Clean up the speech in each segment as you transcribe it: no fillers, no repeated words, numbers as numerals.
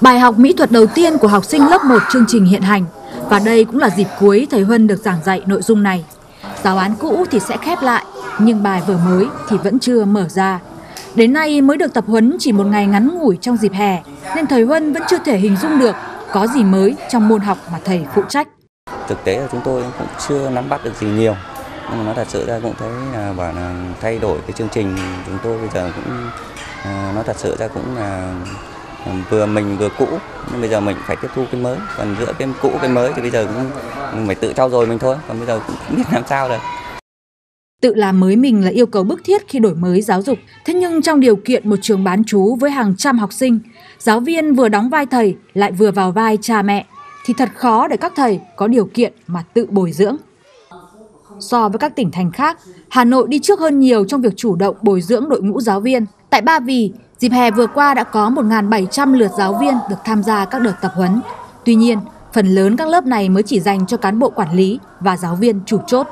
bài học mỹ thuật đầu tiên của học sinh lớp 1 chương trình hiện hành. Và đây cũng là dịp cuối thầy Huân được giảng dạy nội dung này. Giáo án cũ thì sẽ khép lại, nhưng bài vở mới thì vẫn chưa mở ra. Đến nay mới được tập huấn chỉ một ngày ngắn ngủi trong dịp hè, nên thầy Huân vẫn chưa thể hình dung được có gì mới trong môn học mà thầy phụ trách. Thực tế là chúng tôi cũng chưa nắm bắt được gì nhiều. Nhưng mà nó thật sự ra cũng thấy là bảo là thay đổi cái chương trình chúng tôi bây giờ cũng nó thật sự ra cũng là vừa mình vừa cũ, nhưng bây giờ mình phải tiếp thu cái mới. Còn giữa cái cũ cái mới thì bây giờ cũng phải tự trau dồi mình thôi, còn bây giờ cũng không biết làm sao được. Tự làm mới mình là yêu cầu bức thiết khi đổi mới giáo dục. Thế nhưng trong điều kiện một trường bán trú với hàng trăm học sinh, giáo viên vừa đóng vai thầy lại vừa vào vai cha mẹ, thì thật khó để các thầy có điều kiện mà tự bồi dưỡng. So với các tỉnh thành khác, Hà Nội đi trước hơn nhiều trong việc chủ động bồi dưỡng đội ngũ giáo viên. Tại Ba Vì, dịp hè vừa qua đã có 1.700 lượt giáo viên được tham gia các đợt tập huấn. Tuy nhiên, phần lớn các lớp này mới chỉ dành cho cán bộ quản lý và giáo viên chủ chốt.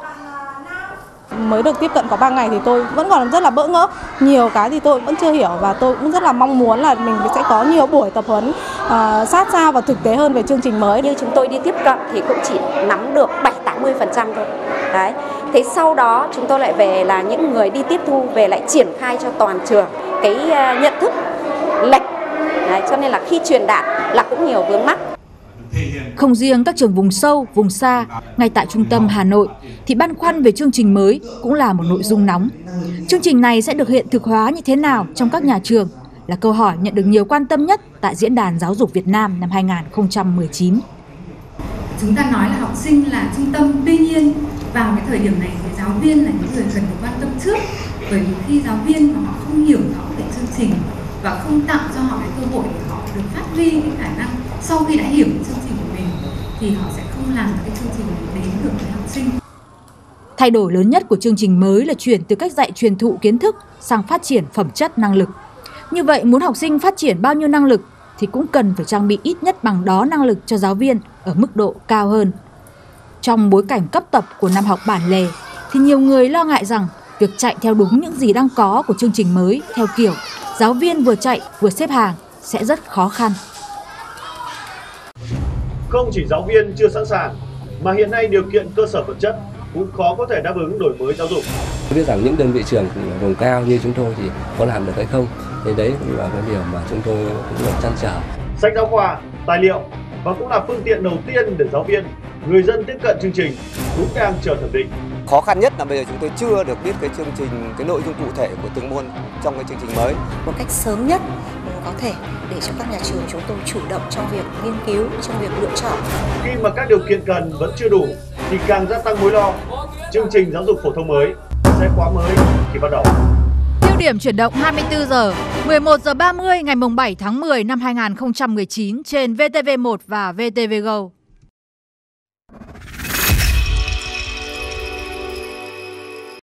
Mới được tiếp cận có 3 ngày thì tôi vẫn còn rất là bỡ ngỡ. Nhiều cái thì tôi vẫn chưa hiểu và tôi cũng rất là mong muốn là mình sẽ có nhiều buổi tập huấn sát sao và thực tế hơn về chương trình mới. Như chúng tôi đi tiếp cận thì cũng chỉ nắm được 70% thôi. Đấy. Thế sau đó chúng tôi lại về là những người đi tiếp thu về lại triển khai cho toàn trường cái nhận thức lệch. Đấy, cho nên là khi truyền đạt là cũng nhiều vướng mắc. Không riêng các trường vùng sâu, vùng xa, ngay tại trung tâm Hà Nội thì băn khoăn về chương trình mới cũng là một nội dung nóng. Chương trình này sẽ được hiện thực hóa như thế nào trong các nhà trường là câu hỏi nhận được nhiều quan tâm nhất tại Diễn đàn Giáo dục Việt Nam năm 2019. Chúng ta nói là học sinh là trung tâm, tuy nhiên vào cái thời điểm này thì giáo viên là những người cần được quan tâm trước, bởi vì khi giáo viên mà họ không hiểu rõ về chương trình và không tạo cho họ cái cơ hội để họ được phát huy cái khả năng sau khi đã hiểu chương trình của mình thì họ sẽ không làm cái chương trình đến được với học sinh. Thay đổi lớn nhất của chương trình mới là chuyển từ cách dạy truyền thụ kiến thức sang phát triển phẩm chất năng lực. Như vậy muốn học sinh phát triển bao nhiêu năng lực thì cũng cần phải trang bị ít nhất bằng đó năng lực cho giáo viên ở mức độ cao hơn. Trong bối cảnh cấp tập của năm học bản lề thì nhiều người lo ngại rằng việc chạy theo đúng những gì đang có của chương trình mới theo kiểu giáo viên vừa chạy vừa xếp hàng sẽ rất khó khăn. Không chỉ giáo viên chưa sẵn sàng mà hiện nay điều kiện cơ sở vật chất cũng khó có thể đáp ứng đổi mới giáo dục. Tôi biết rằng những đơn vị trường vùng cao như chúng tôi thì có làm được hay không? Thì đấy cũng là cái điều mà chúng tôi cũng rất trăn trở. Sách giáo khoa, tài liệu và cũng là phương tiện đầu tiên để giáo viên, người dân tiếp cận chương trình cũng đang chờ thẩm định. Khó khăn nhất là bây giờ chúng tôi chưa được biết cái chương trình, cái nội dung cụ thể của từng môn trong cái chương trình mới. Một cách sớm nhất có thể để cho các nhà trường chúng tôi chủ động trong việc nghiên cứu, trong việc lựa chọn. Khi mà các điều kiện cần vẫn chưa đủ thì càng gia tăng mối lo. Chương trình giáo dục phổ thông mới sẽ quá mới khi bắt đầu. Tiêu điểm chuyển động 24 giờ, 11:30 ngày 7 tháng 10 năm 2019 trên VTV1 và VTV Go.